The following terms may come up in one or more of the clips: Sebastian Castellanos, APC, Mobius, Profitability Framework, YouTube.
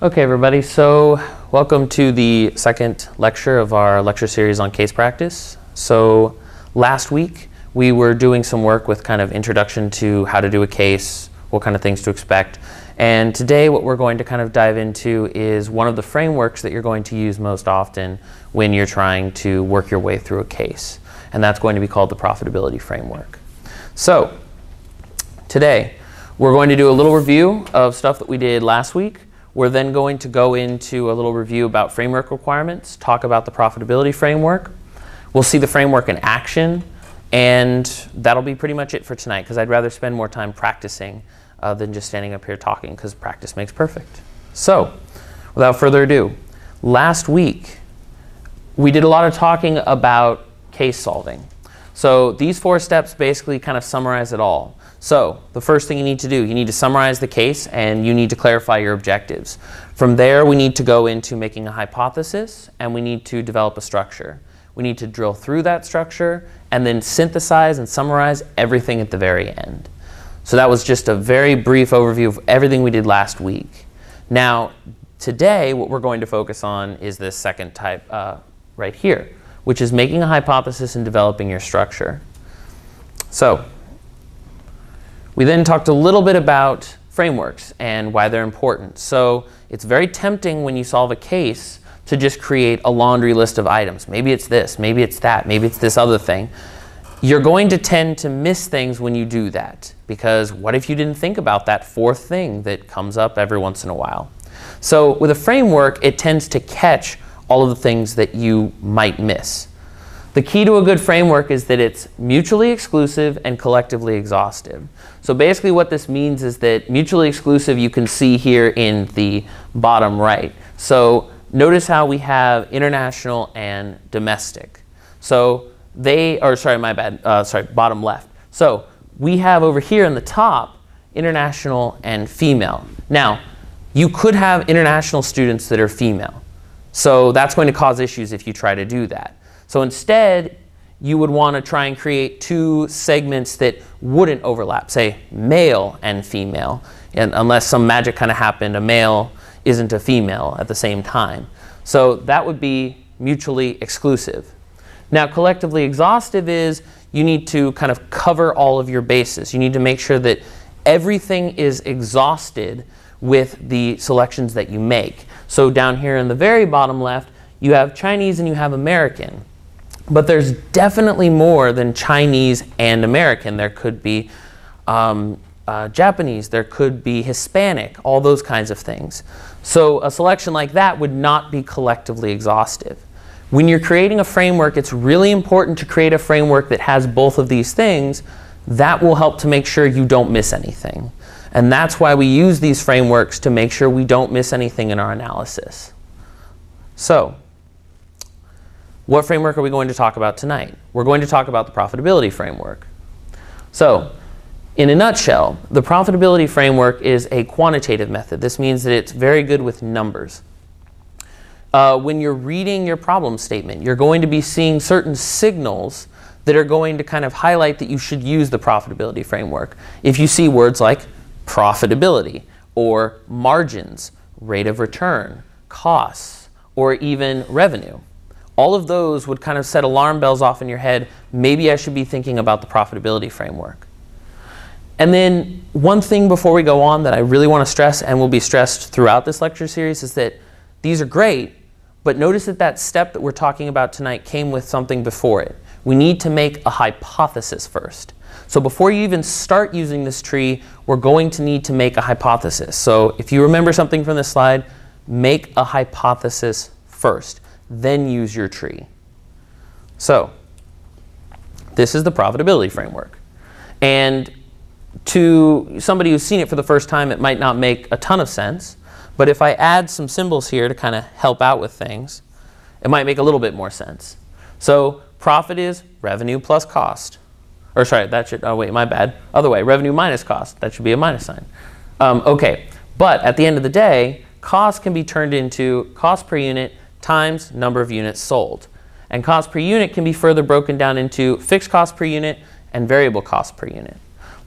Okay, everybody, so welcome to the second lecture of our lecture series on case practice. So last week, we were doing some work with kind of introduction to how to do a case, what kind of things to expect. And today, what we're going to kind of dive into is one of the frameworks that you're going to use most often when you're trying to work your way through a case. And that's going to be called the Profitability Framework. So today, we're going to do a little review of stuff that we did last week. We're then going to go into a little review about framework requirements, talk about the profitability framework. We'll see the framework in action, and that'll be pretty much it for tonight, because I'd rather spend more time practicing than just standing up here talking, because practice makes perfect. So without further ado, last week we did a lot of talking about case solving. So these four steps basically kind of summarize it all. So the first thing you need to do, you need to summarize the case, and you need to clarify your objectives. From there, we need to go into making a hypothesis, and we need to develop a structure. We need to drill through that structure, and then synthesize and summarize everything at the very end. So that was just a very brief overview of everything we did last week. Now, today, what we're going to focus on is this second type right here, which is making a hypothesis and developing your structure. So we then talked a little bit about frameworks and why they're important. So it's very tempting when you solve a case to just create a laundry list of items. Maybe it's this, maybe it's that, maybe it's this other thing. You're going to tend to miss things when you do that, because what if you didn't think about that fourth thing that comes up every once in a while? So with a framework, it tends to catch all of the things that you might miss. The key to a good framework is that it's mutually exclusive and collectively exhaustive. So basically what this means is that mutually exclusive you can see here in the bottom right. So notice how we have international and domestic. So they, or sorry, my bad, bottom left. So we have over here in the top international and female. Now, you could have international students that are female. So that's going to cause issues if you try to do that. So instead, you would want to try and create two segments that wouldn't overlap, say male and female, and unless some magic kind of happened, a male isn't a female at the same time. So that would be mutually exclusive. Now, collectively exhaustive is you need to kind of cover all of your bases. You need to make sure that everything is exhausted with the selections that you make. So down here in the very bottom left, you have Chinese and you have American. But there's definitely more than Chinese and American. There could be Japanese, there could be Hispanic, all those kinds of things. So a selection like that would not be collectively exhaustive. When you're creating a framework, it's really important to create a framework that has both of these things. That will help to make sure you don't miss anything. And that's why we use these frameworks, to make sure we don't miss anything in our analysis. So what framework are we going to talk about tonight? We're going to talk about the profitability framework. So in a nutshell, the profitability framework is a quantitative method. This means that it's very good with numbers. When you're reading your problem statement, you're going to be seeing certain signals that are going to kind of highlight that you should use the profitability framework. If you see words like profitability or margins, rate of return, costs, or even revenue. All of those would kind of set alarm bells off in your head. Maybe I should be thinking about the profitability framework. And then one thing before we go on that I really want to stress, and will be stressed throughout this lecture series, is that these are great, but notice that that step that we're talking about tonight came with something before it. We need to make a hypothesis first. So before you even start using this tree, we're going to need to make a hypothesis. So if you remember something from this slide, make a hypothesis first, then use your tree. So this is the profitability framework. And to somebody who's seen it for the first time, it might not make a ton of sense. But if I add some symbols here to kind of help out with things, it might make a little bit more sense. So profit is revenue plus cost. Or sorry, that should, oh wait, my bad. Other way, revenue minus cost. That should be a minus sign. OK, but at the end of the day, cost can be turned into cost per unit times number of units sold. And cost per unit can be further broken down into fixed cost per unit and variable cost per unit.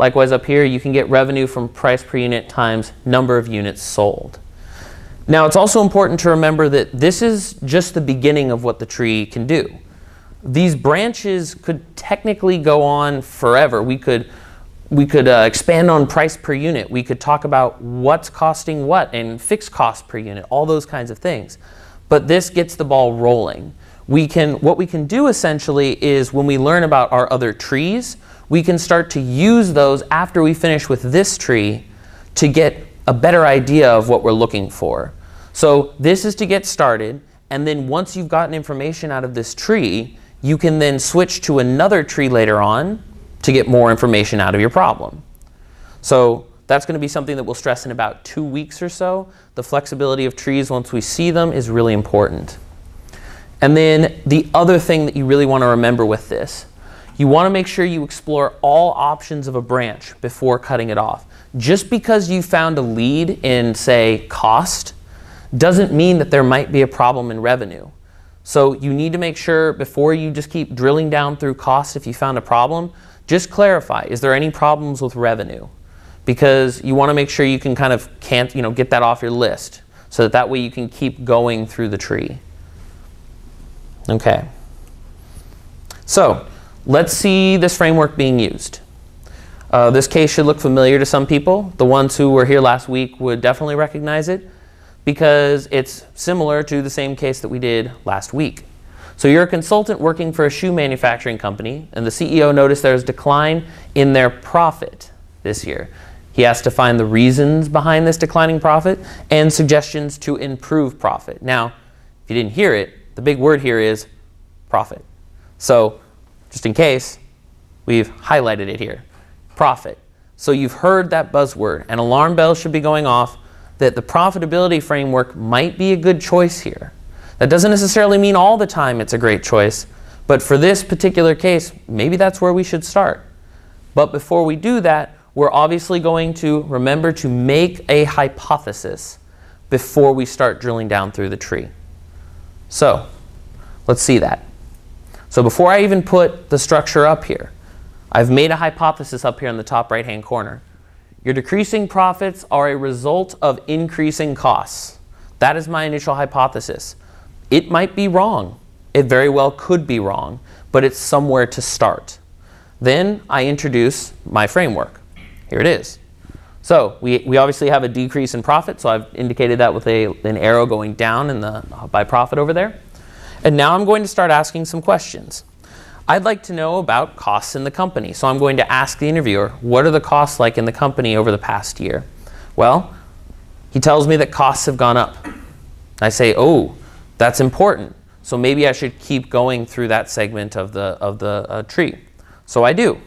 Likewise, up here, you can get revenue from price per unit times number of units sold. Now, it's also important to remember that this is just the beginning of what the tree can do. These branches could technically go on forever. We could expand on price per unit. We could talk about what's costing what and fixed cost per unit, all those kinds of things. But this gets the ball rolling. What we can do essentially is when we learn about our other trees, we can start to use those after we finish with this tree to get a better idea of what we're looking for. So this is to get started, and then once you've gotten information out of this tree, you can then switch to another tree later on to get more information out of your problem. So that's going to be something that we'll stress in about 2 weeks or so. The flexibility of trees once we see them is really important. And then the other thing that you really want to remember with this, you want to make sure you explore all options of a branch before cutting it off. Just because you found a lead in, say, cost, doesn't mean that there might be a problem in revenue. So you need to make sure before you just keep drilling down through cost, if you found a problem, just clarify, is there any problems with revenue? Because you want to make sure you can kind of get that off your list so that way you can keep going through the tree. Okay. So let's see this framework being used. This case should look familiar to some people. The ones who were here last week would definitely recognize it, because it's similar to the same case that we did last week. So you're a consultant working for a shoe manufacturing company, and the CEO noticed there's a decline in their profit this year. He has to find the reasons behind this declining profit and suggestions to improve profit. Now, if you didn't hear it, the big word here is profit. So just in case, we've highlighted it here, profit. So you've heard that buzzword, and alarm bells should be going off that the profitability framework might be a good choice here. That doesn't necessarily mean all the time it's a great choice, but for this particular case, maybe that's where we should start. But before we do that, we're obviously going to remember to make a hypothesis before we start drilling down through the tree. So let's see that. So before I even put the structure up here, I've made a hypothesis up here in the top right-hand corner. Your decreasing profits are a result of increasing costs. That is my initial hypothesis. It might be wrong. It very well could be wrong, but it's somewhere to start. Then I introduce my framework. Here it is. So we obviously have a decrease in profit, so I've indicated that with an arrow going down in the by profit over there. And now I'm going to start asking some questions. I'd like to know about costs in the company. So I'm going to ask the interviewer, what are the costs like in the company over the past year? Well, he tells me that costs have gone up. I say, oh, that's important. So maybe I should keep going through that segment of the tree. So I do.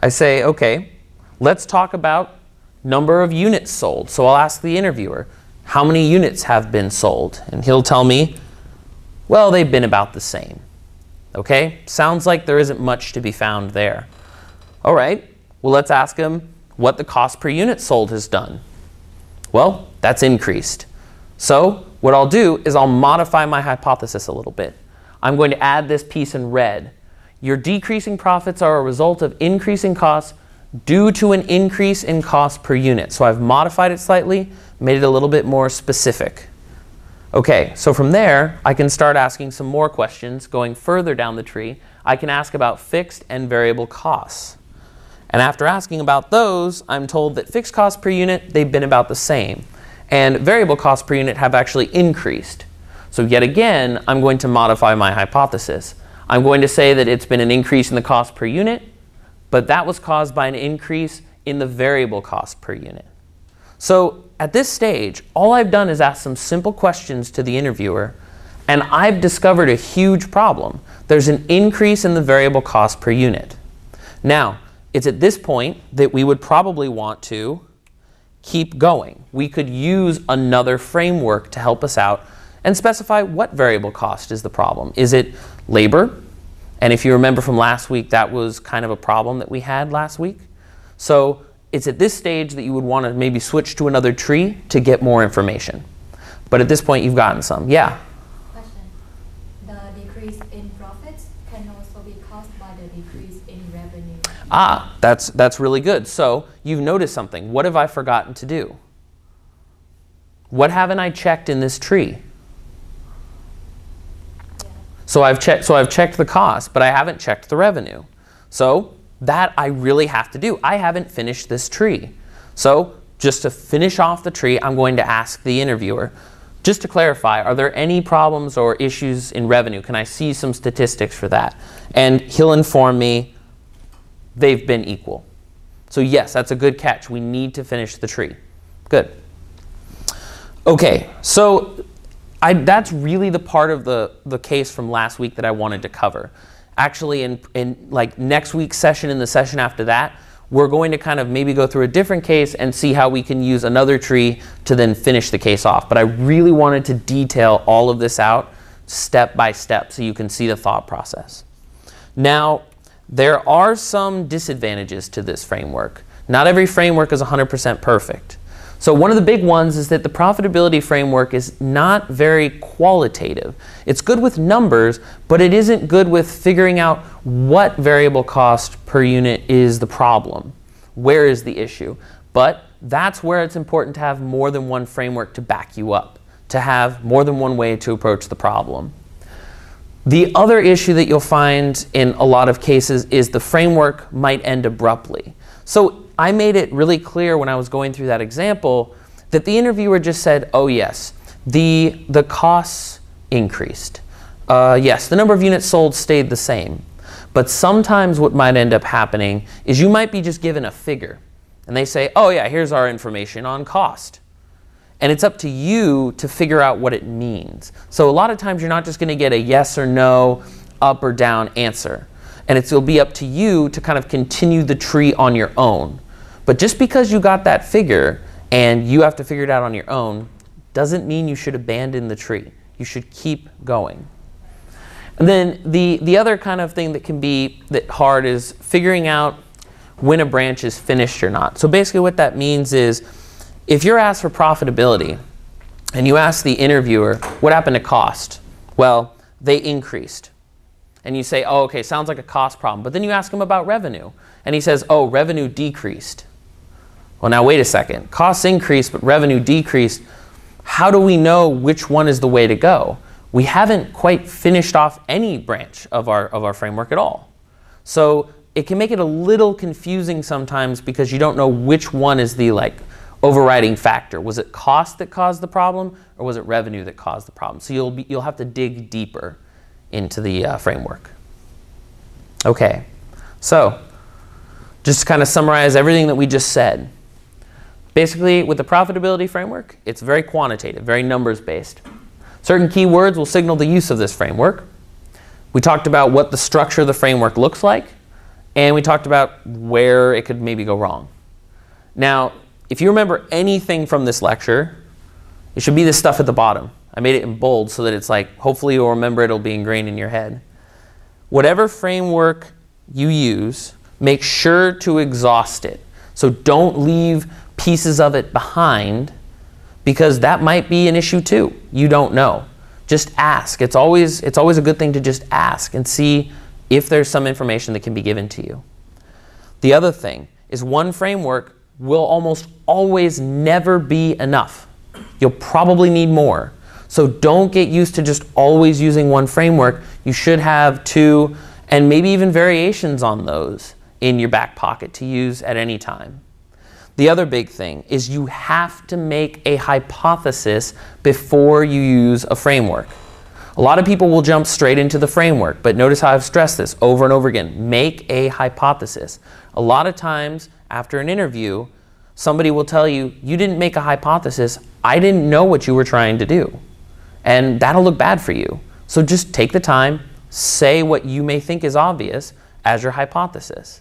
I say, okay, let's talk about number of units sold. So I'll ask the interviewer, how many units have been sold? And he'll tell me, well, they've been about the same. Okay, sounds like there isn't much to be found there. All right, well, let's ask him what the cost per unit sold has done. Well, that's increased. So what I'll do is I'll modify my hypothesis a little bit. I'm going to add this piece in red. Your decreasing profits are a result of increasing costs due to an increase in cost per unit. So I've modified it slightly, made it a little bit more specific. Okay, so from there, I can start asking some more questions. Going further down the tree, I can ask about fixed and variable costs. And after asking about those, I'm told that fixed costs per unit, they've been about the same. And variable costs per unit have actually increased. So yet again, I'm going to modify my hypothesis. I'm going to say that it's been an increase in the cost per unit, but that was caused by an increase in the variable cost per unit. So at this stage, all I've done is ask some simple questions to the interviewer, and I've discovered a huge problem. There's an increase in the variable cost per unit. Now, it's at this point that we would probably want to keep going. We could use another framework to help us out and specify what variable cost is the problem. Is it labor? And if you remember from last week, that was kind of a problem that we had last week. So it's at this stage that you would want to maybe switch to another tree to get more information. But at this point, you've gotten some. Yeah? Question. The decrease in profits can also be caused by the decrease in revenue. Ah, that's really good. So you've noticed something. What have I forgotten to do? what haven't I checked in this tree? So I've checked the cost, but I haven't checked the revenue. So that I really have to do. I haven't finished this tree. So just to finish off the tree, I'm going to ask the interviewer, just to clarify, are there any problems or issues in revenue? Can I see some statistics for that? And he'll inform me they've been equal. So yes, that's a good catch. We need to finish the tree. Good. Okay, so that's really the part of the case from last week that I wanted to cover. Actually, in like next week's session and the session after that, we're going to kind of maybe go through a different case and see how we can use another tree to then finish the case off. But I really wanted to detail all of this out step by step so you can see the thought process. Now, there are some disadvantages to this framework. Not every framework is 100% perfect. So one of the big ones is that the profitability framework is not very qualitative. It's good with numbers, but it isn't good with figuring out what variable cost per unit is the problem. Where is the issue? But that's where it's important to have more than one framework to back you up, to have more than one way to approach the problem. The other issue that you'll find in a lot of cases is the framework might end abruptly. So I made it really clear when I was going through that example that the interviewer just said, oh yes, the costs increased. Yes, the number of units sold stayed the same. But sometimes what might end up happening is you might be just given a figure. And they say, oh yeah, here's our information on cost. And it's up to you to figure out what it means. So a lot of times you're not just going to get a yes or no, up or down answer. And it'll be up to you to kind of continue the tree on your own. But just because you got that figure and you have to figure it out on your own doesn't mean you should abandon the tree. You should keep going. And then the other kind of thing that can be hard is figuring out when a branch is finished or not. So basically what that means is if you're asked for profitability and you ask the interviewer, what happened to cost? Well, they increased. And you say, oh, okay, sounds like a cost problem. But then you ask him about revenue. And he says, oh, revenue decreased. Well, now wait a second. Costs increased, but revenue decreased. How do we know which one is the way to go? We haven't quite finished off any branch of our framework at all. So it can make it a little confusing sometimes because you don't know which one is the overriding factor. Was it cost that caused the problem, or was it revenue that caused the problem? So you'll have to dig deeper into the framework. Okay, so just to kind of summarize everything that we just said. Basically, with the profitability framework, it's very quantitative, very numbers-based. Certain keywords will signal the use of this framework. We talked about what the structure of the framework looks like, and we talked about where it could maybe go wrong. Now, if you remember anything from this lecture, it should be this stuff at the bottom. I made it in bold so that it's like, hopefully you'll remember it'll be ingrained in your head. Whatever framework you use, make sure to exhaust it. So don't leave pieces of it behind because that might be an issue too. You don't know. Just ask. It's always a good thing to just ask and see if there's some information that can be given to you. The other thing is one framework will almost always never be enough. You'll probably need more. So don't get used to just always using one framework. You should have two and maybe even variations on those in your back pocket to use at any time. The other big thing is you have to make a hypothesis before you use a framework. A lot of people will jump straight into the framework, but notice how I've stressed this over and over again. Make a hypothesis. A lot of times after an interview, somebody will tell you, you didn't make a hypothesis. I didn't know what you were trying to do. And that'll look bad for you. So just take the time, say what you may think is obvious as your hypothesis.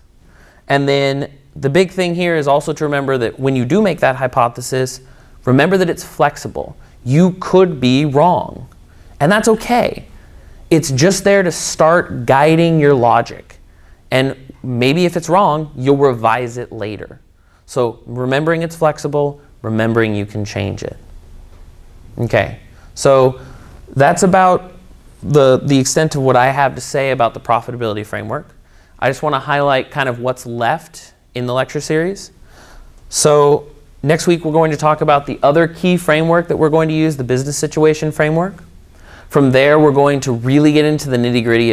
And then the big thing here is also to remember that when you do make that hypothesis, remember that it's flexible. You could be wrong. And that's okay. It's just there to start guiding your logic. And maybe if it's wrong, you'll revise it later. So remembering it's flexible, remembering you can change it. Okay. So that's about the extent of what I have to say about the profitability framework. I just want to highlight kind of what's left in the lecture series. So Next week, we're going to talk about the other key framework that we're going to use, the business situation framework. From there, we're going to really get into the nitty-gritty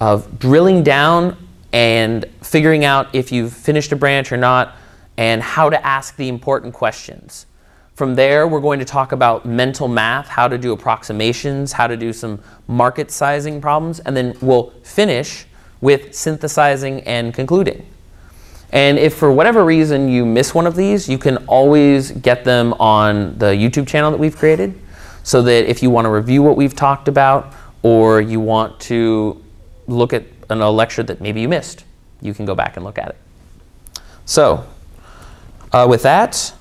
of drilling down and figuring out if you've finished a branch or not and how to ask the important questions. From there, we're going to talk about mental math, how to do approximations, how to do some market sizing problems, and then we'll finish with synthesizing and concluding. And if for whatever reason you miss one of these, you can always get them on the YouTube channel that we've created, so that if you want to review what we've talked about or you want to look at a lecture that maybe you missed, you can go back and look at it. So with that,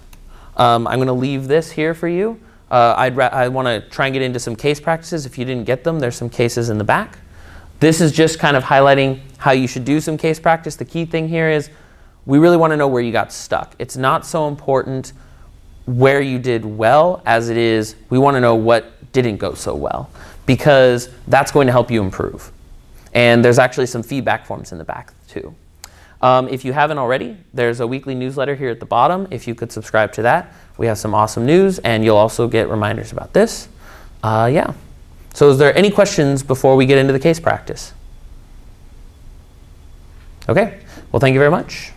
I'm going to leave this here for you. I want to try and get into some case practices. If you didn't get them, there's some cases in the back. This is just kind of highlighting how you should do some case practice. The key thing here is we really want to know where you got stuck. It's not so important where you did well as it is we want to know what didn't go so well, because that's going to help you improve. And there's actually some feedback forms in the back too. If you haven't already, there's a weekly newsletter here at the bottom. If you could subscribe to that, we have some awesome news, and you'll also get reminders about this. Yeah. So is there any questions before we get into the case practice? Okay. Well, thank you very much.